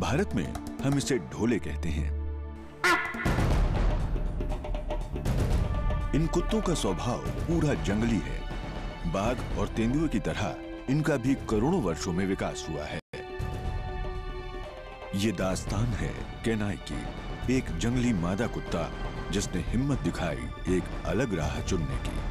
भारत में हम इसे ढोले कहते हैं। इन कुत्तों का स्वभाव पूरा जंगली है। बाघ और तेंदुए की तरह इनका भी करोड़ों वर्षों में विकास हुआ है। ये दास्तान है केनाई की, एक जंगली मादा कुत्ता जिसने हिम्मत दिखाई एक अलग राह चुनने की।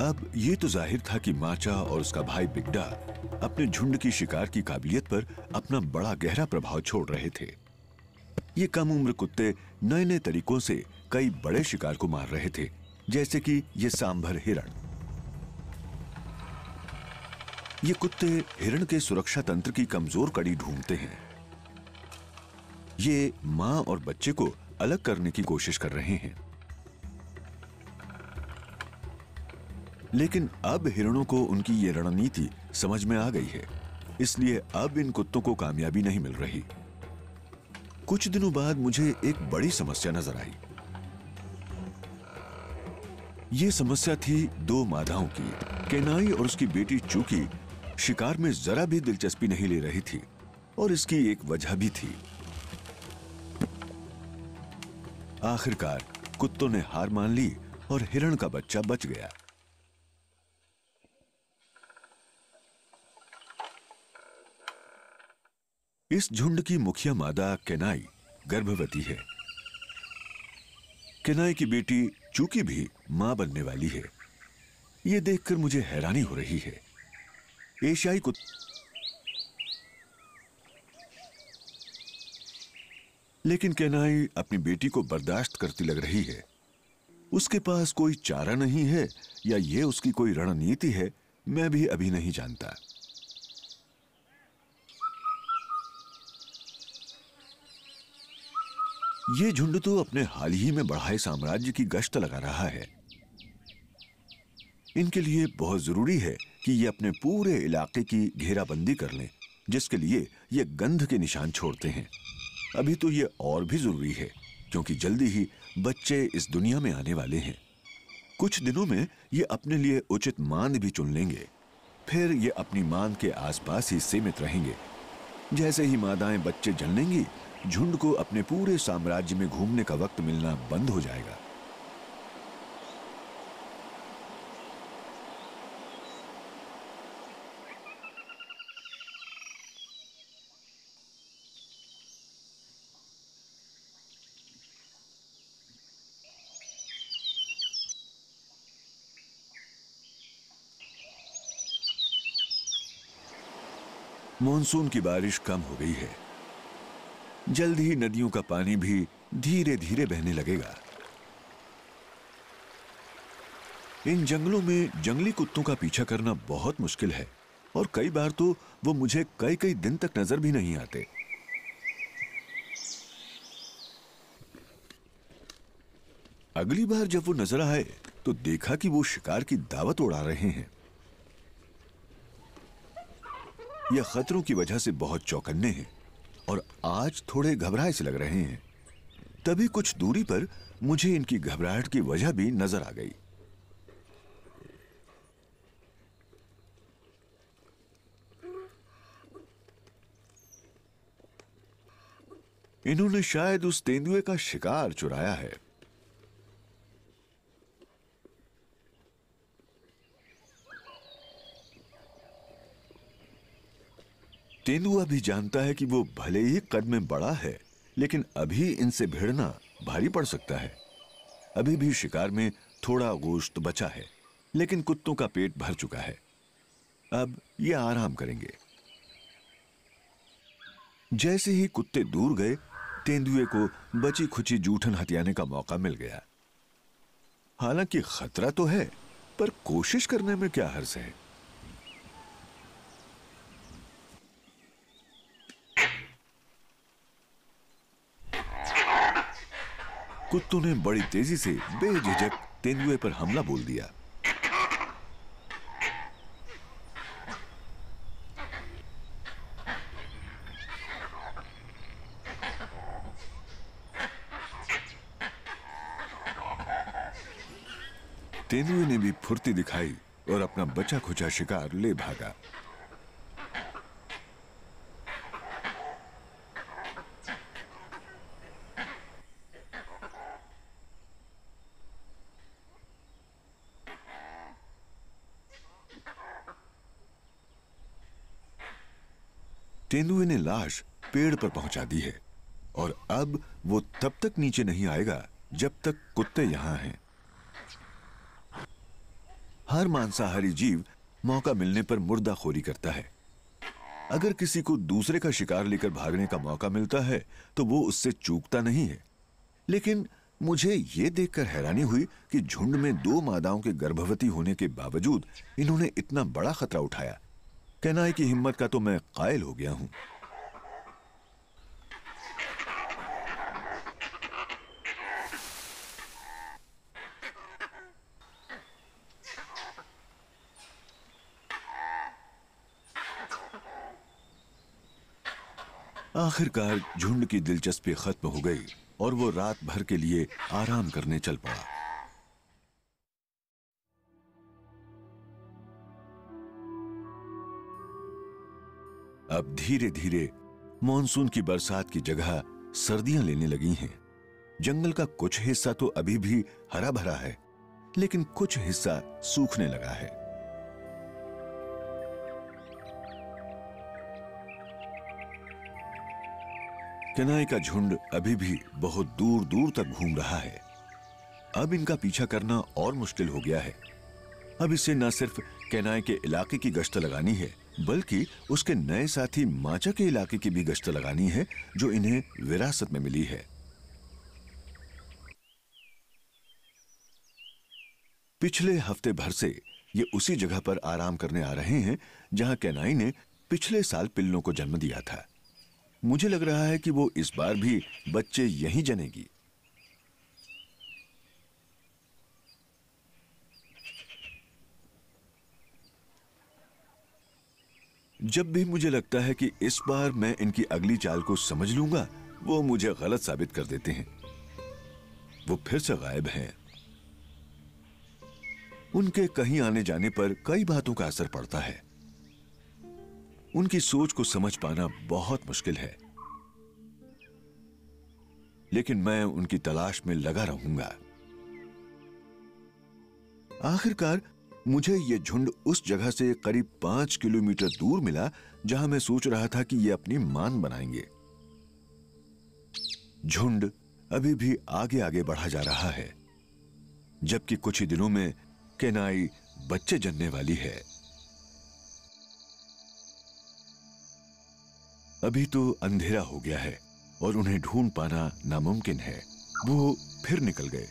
अब ये तो जाहिर था कि माचा और उसका भाई बिगड़ा अपने झुंड की शिकार की काबिलियत पर अपना बड़ा गहरा प्रभाव छोड़ रहे थे। ये कम उम्र कुत्ते नए नए तरीकों से कई बड़े शिकार को मार रहे थे, जैसे कि ये सांभर हिरण। ये कुत्ते हिरण के सुरक्षा तंत्र की कमजोर कड़ी ढूंढते हैं। ये मां और बच्चे को अलग करने की कोशिश कर रहे हैं, लेकिन अब हिरणों को उनकी ये रणनीति समझ में आ गई है, इसलिए अब इन कुत्तों को कामयाबी नहीं मिल रही। कुछ दिनों बाद मुझे एक बड़ी समस्या नजर आई। ये समस्या थी दो मादाओं की। केनाई और उसकी बेटी चूकी शिकार में जरा भी दिलचस्पी नहीं ले रही थी, और इसकी एक वजह भी थी। आखिरकार कुत्तों ने हार मान ली और हिरण का बच्चा बच गया। इस झुंड की मुखिया मादा केनाई गर्भवती है। केनाई की बेटी चूकी भी मां बनने वाली है। यह देखकर मुझे हैरानी हो रही है। एशियाई लेकिन केनाई अपनी बेटी को बर्दाश्त करती लग रही है। उसके पास कोई चारा नहीं है, या यह उसकी कोई रणनीति है, मैं भी अभी नहीं जानता। ये झुंड तो अपने हाल ही में बढ़ाए साम्राज्य की गश्त लगा रहा है। इनके लिए बहुत जरूरी है कि ये अपने पूरे इलाके की घेराबंदी कर लें, जिसके लिए ये गंध के निशान छोड़ते हैं। अभी तो ये और भी जरूरी है, क्योंकि जल्दी ही बच्चे इस दुनिया में आने वाले हैं। कुछ दिनों में ये अपने लिए उचित मांद भी चुन लेंगे, फिर ये अपनी मांद के आसपास ही सीमित रहेंगे। जैसे ही मादाएं बच्चे जन लेंगी, झुंड को अपने पूरे साम्राज्य में घूमने का वक्त मिलना बंद हो जाएगा। मॉनसून की बारिश कम हो गई है। जल्द ही नदियों का पानी भी धीरे धीरे बहने लगेगा। इन जंगलों में जंगली कुत्तों का पीछा करना बहुत मुश्किल है, और कई बार तो वो मुझे कई कई दिन तक नजर भी नहीं आते। अगली बार जब वो नजर आए तो देखा कि वो शिकार की दावत उड़ा रहे हैं। यह खतरों की वजह से बहुत चौकन्ने हैं और आज थोड़े घबराए से लग रहे हैं। तभी कुछ दूरी पर मुझे इनकी घबराहट की वजह भी नजर आ गई। इन्होंने शायद उस तेंदुए का शिकार चुराया है। तेंदुआ भी जानता है कि वो भले ही कद में बड़ा है, लेकिन अभी इनसे भिड़ना भारी पड़ सकता है। अभी भी शिकार में थोड़ा गोश्त बचा है, लेकिन कुत्तों का पेट भर चुका है। अब ये आराम करेंगे। जैसे ही कुत्ते दूर गए, तेंदुए को बची खुची जूठन हथियाने का मौका मिल गया। हालांकि खतरा तो है, पर कोशिश करने में क्या हर्ज है। कुत्तों ने बड़ी तेजी से बेझिझक तेंदुए पर हमला बोल दिया। तेंदुए ने भी फुर्ती दिखाई और अपना बचा खुचा शिकार ले भागा। तेंदुए ने लाश पेड़ पर पहुंचा दी है और अब वो तब तक नीचे नहीं आएगा जब तक कुत्ते यहां हैं। हर मांसाहारी जीव मौका मिलने पर मुर्दाखोरी करता है। अगर किसी को दूसरे का शिकार लेकर भागने का मौका मिलता है तो वो उससे चूकता नहीं है। लेकिन मुझे ये देखकर हैरानी हुई कि झुंड में दो मादाओं के गर्भवती होने के बावजूद इन्होंने इतना बड़ा खतरा उठाया। केनाई की हिम्मत का तो मैं कायल हो गया हूं। आखिरकार झुंड की दिलचस्पी खत्म हो गई और वो रात भर के लिए आराम करने चल पड़ा। अब धीरे धीरे मॉनसून की बरसात की जगह सर्दियां लेने लगी हैं। जंगल का कुछ हिस्सा तो अभी भी हरा भरा है, लेकिन कुछ हिस्सा सूखने लगा है। केनाई का झुंड अभी भी बहुत दूर दूर तक घूम रहा है। अब इनका पीछा करना और मुश्किल हो गया है। अब इसे न सिर्फ केनाई के इलाके की गश्त लगानी है, बल्कि उसके नए साथी मांचा के इलाके की भी गश्त लगानी है, जो इन्हें विरासत में मिली है। पिछले हफ्ते भर से ये उसी जगह पर आराम करने आ रहे हैं जहां केनाई ने पिछले साल पिल्लों को जन्म दिया था। मुझे लग रहा है कि वो इस बार भी बच्चे यहीं जनेगी। जब भी मुझे लगता है कि इस बार मैं इनकी अगली चाल को समझ लूंगा, वो मुझे गलत साबित कर देते हैं। वो फिर से गायब हैं। उनके कहीं आने जाने पर कई बातों का असर पड़ता है। उनकी सोच को समझ पाना बहुत मुश्किल है, लेकिन मैं उनकी तलाश में लगा रहूंगा। आखिरकार मुझे यह झुंड उस जगह से करीब 5 किलोमीटर दूर मिला जहां मैं सोच रहा था कि यह अपनी मान बनाएंगे। झुंड अभी भी आगे आगे बढ़ा जा रहा है, जबकि कुछ ही दिनों में केनाई बच्चे जनने वाली है। अभी तो अंधेरा हो गया है और उन्हें ढूंढ पाना नामुमकिन है। वो फिर निकल गए।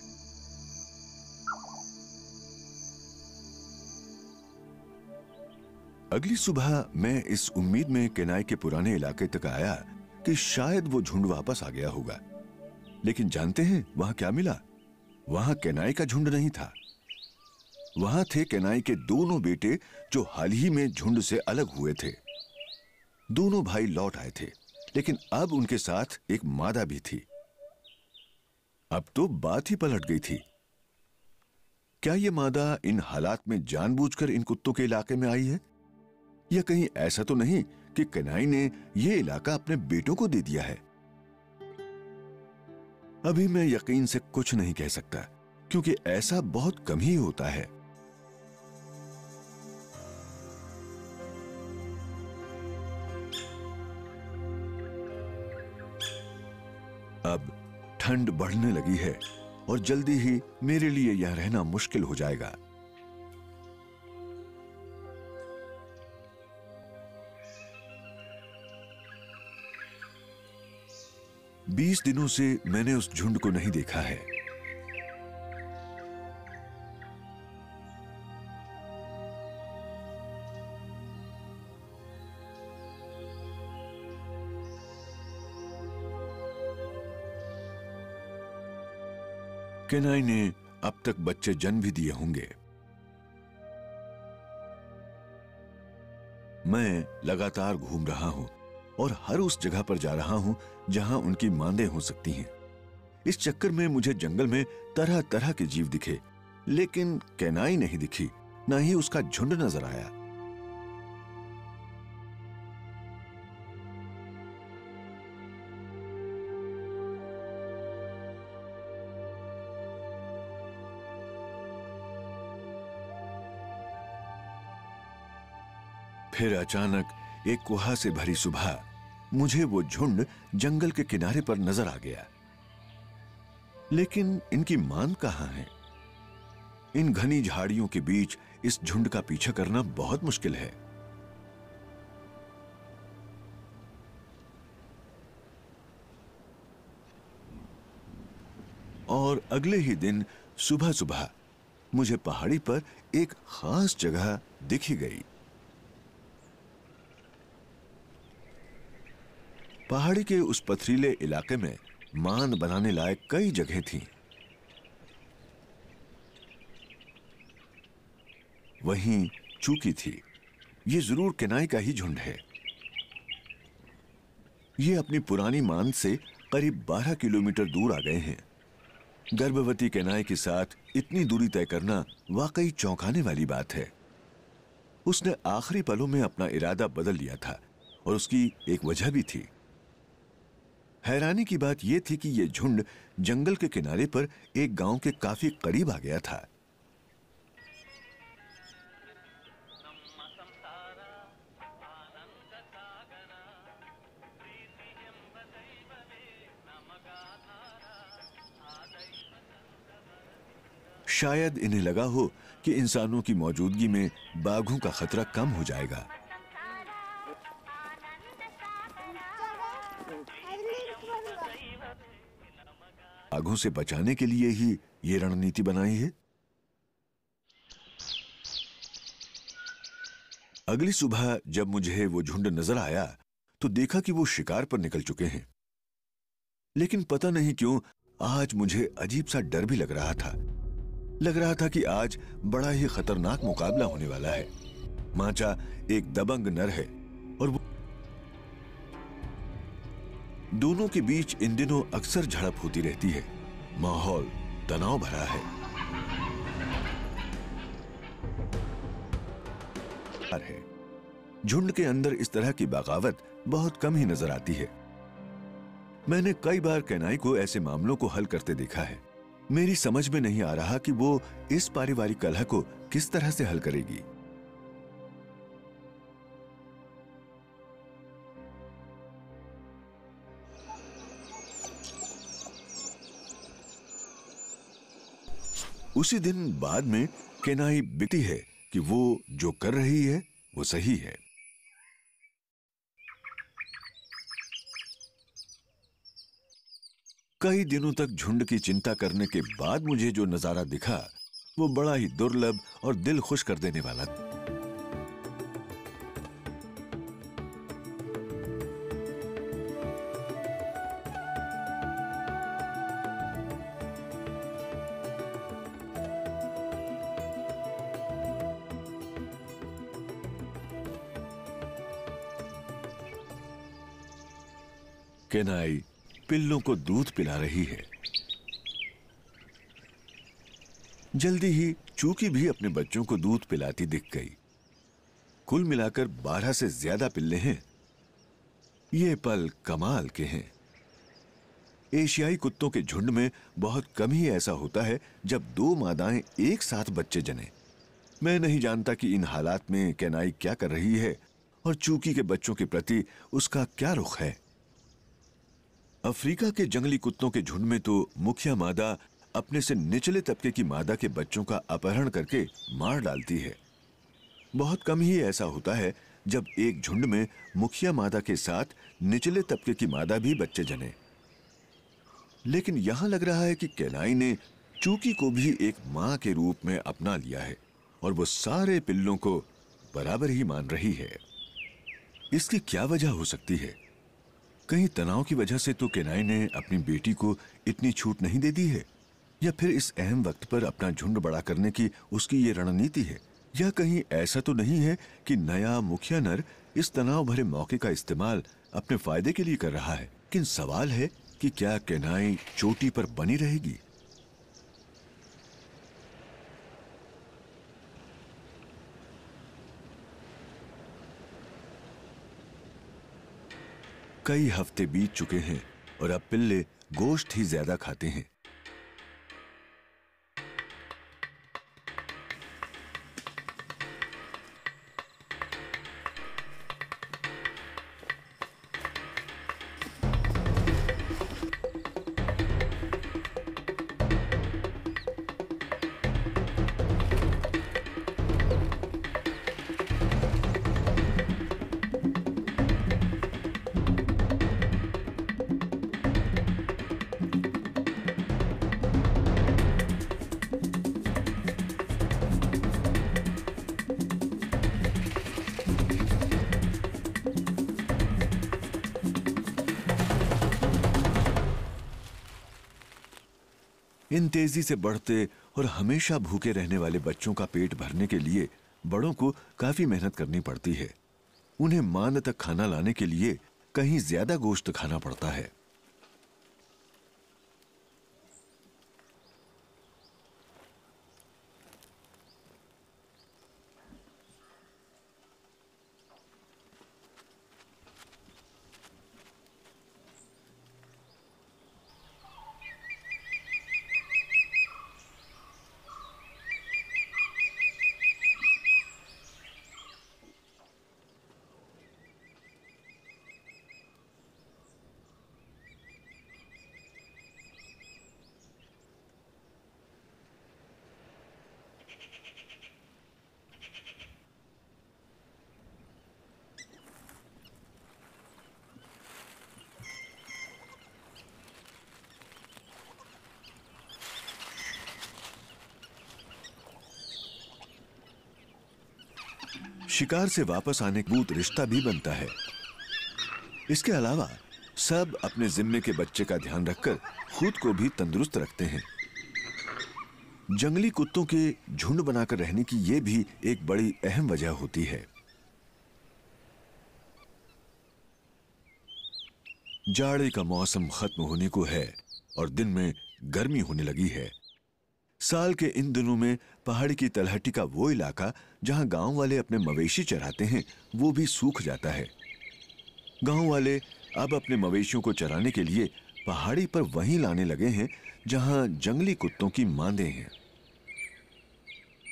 अगली सुबह मैं इस उम्मीद में केनाई के पुराने इलाके तक आया कि शायद वो झुंड वापस आ गया होगा, लेकिन जानते हैं वहां क्या मिला? वहां केनाई का झुंड नहीं था। वहां थे केनाई के दोनों बेटे, जो हाल ही में झुंड से अलग हुए थे। दोनों भाई लौट आए थे, लेकिन अब उनके साथ एक मादा भी थी। अब तो बात ही पलट गई थी। क्या ये मादा इन हालात में जानबूझकर इन कुत्तों के इलाके में आई है, या कहीं ऐसा तो नहीं कि केनाई ने यह इलाका अपने बेटों को दे दिया है? अभी मैं यकीन से कुछ नहीं कह सकता, क्योंकि ऐसा बहुत कम ही होता है। अब ठंड बढ़ने लगी है और जल्दी ही मेरे लिए यहां रहना मुश्किल हो जाएगा। बीस दिनों से मैंने उस झुंड को नहीं देखा है। केनाई ने अब तक बच्चे जन्म भी दिए होंगे। मैं लगातार घूम रहा हूं और हर उस जगह पर जा रहा हूं जहां उनकी मांदें हो सकती हैं। इस चक्कर में मुझे जंगल में तरह तरह के जीव दिखे लेकिन केनाई नहीं दिखी, ना ही उसका झुंड नजर आया। फिर अचानक एक कुहा से भरी सुबह मुझे वो झुंड जंगल के किनारे पर नजर आ गया। लेकिन इनकी मान कहां है? इन घनी झाड़ियों के बीच इस झुंड का पीछा करना बहुत मुश्किल है। और अगले ही दिन सुबह सुबह मुझे पहाड़ी पर एक खास जगह दिखी गई। पहाड़ी के उस पथरीले इलाके में मान बनाने लायक कई जगह थीं। वहीं चूकी थी। ये जरूर केनाई का ही झुंड है। ये अपनी पुरानी मान से करीब 12 किलोमीटर दूर आ गए हैं। गर्भवती केनाई के साथ इतनी दूरी तय करना वाकई चौंकाने वाली बात है। उसने आखिरी पलों में अपना इरादा बदल लिया था और उसकी एक वजह भी थी। हैरानी की बात यह थी कि यह झुंड जंगल के किनारे पर एक गांव के काफी करीब आ गया था। शायद इन्हें लगा हो कि इंसानों की मौजूदगी में बाघों का खतरा कम हो जाएगा। बाघों से बचाने के लिए ही ये रणनीति बनाई है। अगली सुबह जब मुझे वो झुंड नजर आया तो देखा कि वो शिकार पर निकल चुके हैं। लेकिन पता नहीं क्यों आज मुझे अजीब सा डर भी लग रहा था। लग रहा था कि आज बड़ा ही खतरनाक मुकाबला होने वाला है। मांचा एक दबंग नर है और वो दोनों के बीच इन दिनों अक्सर झड़प होती रहती है। माहौल तनाव भरा है। झुंड के अंदर इस तरह की बगावत बहुत कम ही नजर आती है। मैंने कई बार केनाई को ऐसे मामलों को हल करते देखा है। मेरी समझ में नहीं आ रहा कि वो इस पारिवारिक कलह को किस तरह से हल करेगी। उसी दिन बाद में केनाई बिकती है कि वो जो कर रही है वो सही है। कई दिनों तक झुंड की चिंता करने के बाद मुझे जो नजारा दिखा वो बड़ा ही दुर्लभ और दिल खुश कर देने वाला था। केनाई पिल्लों को दूध पिला रही है। जल्दी ही चूकी भी अपने बच्चों को दूध पिलाती दिख गई। कुल मिलाकर 12 से ज्यादा पिल्ले हैं। ये पल कमाल के हैं। एशियाई कुत्तों के झुंड में बहुत कम ही ऐसा होता है जब दो मादाएं एक साथ बच्चे जने। मैं नहीं जानता कि इन हालात में केनाई क्या कर रही है और चूकी के बच्चों के प्रति उसका क्या रुख है। अफ्रीका के जंगली कुत्तों के झुंड में तो मुखिया मादा अपने से निचले तबके की मादा के बच्चों का अपहरण करके मार डालती है। बहुत कम ही ऐसा होता है जब एक झुंड में मुखिया मादा के साथ निचले तबके की मादा भी बच्चे जने। लेकिन यहाँ लग रहा है कि केनाई ने चूकी को भी एक माँ के रूप में अपना लिया है और वो सारे पिल्लों को बराबर ही मान रही है। इसकी क्या वजह हो सकती है? कहीं तनाव की वजह से तो केनाई ने अपनी बेटी को इतनी छूट नहीं दे दी है, या फिर इस अहम वक्त पर अपना झुंड बड़ा करने की उसकी ये रणनीति है, या कहीं ऐसा तो नहीं है कि नया मुखिया नर इस तनाव भरे मौके का इस्तेमाल अपने फायदे के लिए कर रहा है। लेकिन सवाल है कि क्या केनाई चोटी पर बनी रहेगी? कई हफ्ते बीत चुके हैं और अब पिल्ले गोश्त ही ज्यादा खाते हैं। इन तेजी से बढ़ते और हमेशा भूखे रहने वाले बच्चों का पेट भरने के लिए बड़ों को काफी मेहनत करनी पड़ती है। उन्हें मांद तक खाना लाने के लिए कहीं ज्यादा गोश्त खाना पड़ता है। शिकार से वापस आने का भूत रिश्ता भी बनता है। इसके अलावा सब अपने जिम्मे के बच्चे का ध्यान रखकर खुद को भी तंदुरुस्त रखते हैं। जंगली कुत्तों के झुंड बनाकर रहने की यह भी एक बड़ी अहम वजह होती है। जाड़े का मौसम खत्म होने को है और दिन में गर्मी होने लगी है। साल के इन दिनों में पहाड़ की तलहटी का वो इलाका जहां गांव वाले अपने मवेशी चराते हैं वो भी सूख जाता है। गांव वाले अब अपने मवेशियों को चराने के लिए पहाड़ी पर वहीं लाने लगे हैं जहां जंगली कुत्तों की मांदें हैं।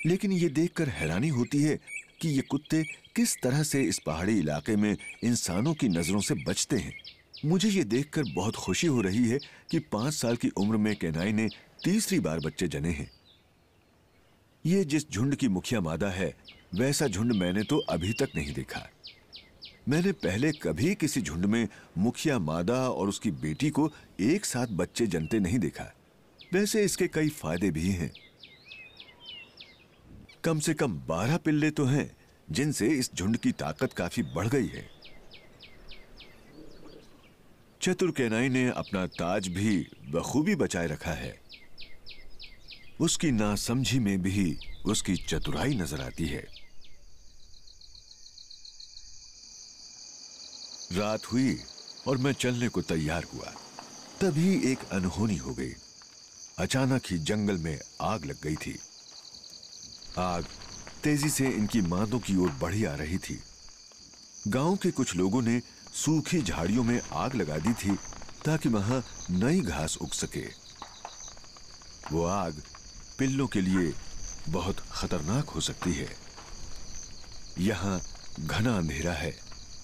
लेकिन ये देखकर हैरानी होती है कि ये कुत्ते किस तरह से इस पहाड़ी इलाके में इंसानों की नज़रों से बचते हैं। मुझे ये देखकर बहुत खुशी हो रही है कि 5 साल की उम्र में केनाई ने तीसरी बार बच्चे जने हैं। ये जिस झुंड की मुखिया मादा है वैसा झुंड मैंने तो अभी तक नहीं देखा। मैंने पहले कभी किसी झुंड में मुखिया मादा और उसकी बेटी को एक साथ बच्चे जनते नहीं देखा। वैसे इसके कई फायदे भी हैं। कम से कम 12 पिल्ले तो हैं जिनसे इस झुंड की ताकत काफी बढ़ गई है। चतुर केनाई ने अपना ताज भी बखूबी बचाए रखा है। उसकी नासमझी में भी उसकी चतुराई नजर आती है। रात हुई और मैं चलने को तैयार हुआ, तभी एक अनहोनी हो गई। अचानक ही जंगल में आग लग गई थी। आग तेजी से इनकी मांदों की ओर बढ़ी आ रही थी। गांव के कुछ लोगों ने सूखी झाड़ियों में आग लगा दी थी ताकि वहां नई घास उग सके। वो आग पिल्लों के लिए बहुत खतरनाक हो सकती है। यहाँ घना अंधेरा है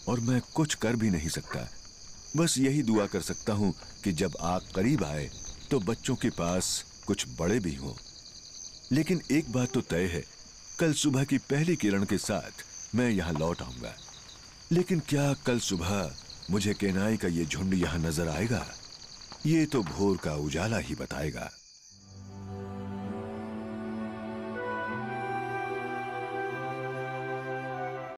और मैं कुछ कर भी नहीं सकता। बस यही दुआ कर सकता हूँ कि जब आग करीब आए तो बच्चों के पास कुछ बड़े भी हों। लेकिन एक बात तो तय है, कल सुबह की पहली किरण के साथ मैं यहाँ लौट आऊँगा। लेकिन क्या कल सुबह मुझे केनाई का ये झुंड यहाँ नजर आएगा? ये तो भोर का उजाला ही बताएगा।